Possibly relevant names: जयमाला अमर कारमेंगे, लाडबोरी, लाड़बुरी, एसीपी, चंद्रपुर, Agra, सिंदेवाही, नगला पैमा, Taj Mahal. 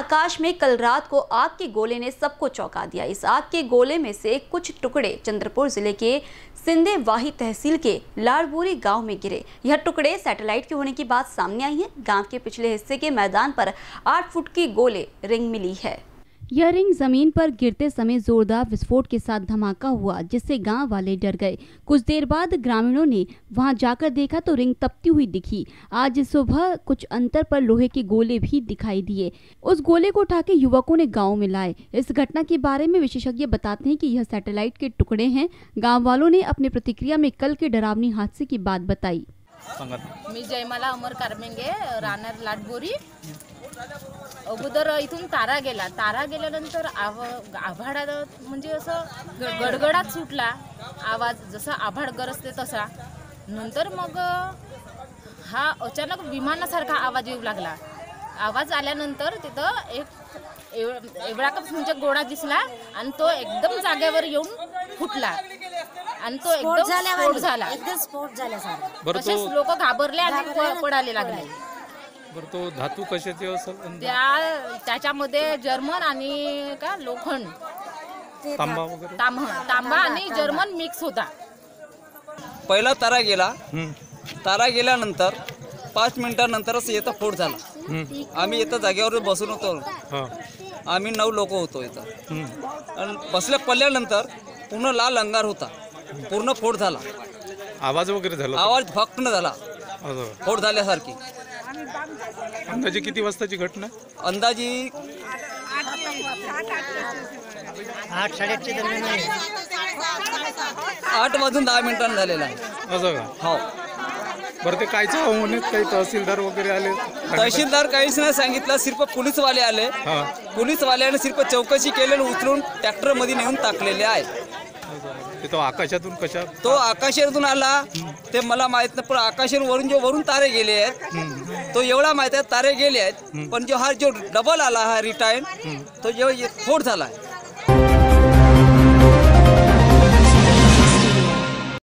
आकाश में कल रात को आग के गोले ने सबको चौंका दिया। इस आग के गोले में से कुछ टुकड़े चंद्रपुर जिले के सिंदेवाही तहसील के लाड़बुरी गांव में गिरे। यह टुकड़े सैटेलाइट के होने की बात सामने आई है। गांव के पिछले हिस्से के मैदान पर 8 फुट की गोले रिंग मिली है। यह रिंग जमीन पर गिरते समय जोरदार विस्फोट के साथ धमाका हुआ, जिससे गांव वाले डर गए। कुछ देर बाद ग्रामीणों ने वहां जाकर देखा तो रिंग तपती हुई दिखी। आज सुबह कुछ अंतर पर लोहे के गोले भी दिखाई दिए। उस गोले को उठाकर युवकों ने गांव में लाए। इस घटना के बारे में विशेषज्ञ बताते हैं कि यह सैटेलाइट के टुकड़े हैं। गाँव वालों ने अपनी प्रतिक्रिया में कल के डरावनी हादसे की बात बताई। मी जयमाला अमर कारमेंगे, राहणार लाडबोरी। अगोदर इथून तारा गेल्यानंतर आभाडात म्हणजे असं गडगडाट सुटला आवाज, जसा आभाड गरजते तसा। नंतर मग हा अचानक विमानासारखा आवाज येऊ लागला। आवाज आल्यानंतर तिथं एक एवढाच म्हणजे गोळा दिसला आणि तो एकदम जागेवर येऊन फुटला आणि तो एकदम स्फोट झाला। असेच लोक घाबरले आणि पडायला लागले। तो धातू कशाचे त्याच्यामध्ये जर्मन आणि का लोखंड तांबा आणि जर्मन मिक्स होता। पहिला तारा गेल्यानंतर 5 मिनिटांनंतरच येता फोड झाला। आम्ही इथं जागेवर बसून होतो। आम्ही 9 लोक होतो इथं। बसल्या पडल्यानंतर पूर्ण लाल अंगार होता, पूर्ण फोड झाला। आवाज वगैरे झाला, आवाज फक्त झाला, फोड झाल्यासारखी। अंदाजे किती वाजताची घटना? अंदाजे 8 साडेआठच्या दरम्यान, 8 वाजून 10 मिनिटांनी झालेला आहे। असं का? हो। बरं ते कायचं होण्यात काही तहसीलदार वगैरे आले? तहसीलदार काहीच नाही सांगितलं, सिर्फ पोलीसवाले आले। पोलीसवाल्याने सिर्फ चौकशी केलेलं उचलून ट्रॅक्टरमध्ये नेऊन टाकलेले आहे। तो आकाशातून कशा तो आकाशातून आला ते मला माहित नाही, पण आकाशातून वरून जो वरून तारे गेले आहेत तो एवढा माहित आहे तारे गेले आहेत। पण जो हा जो डबल आला हा रिटर्न तो जो फोड झाला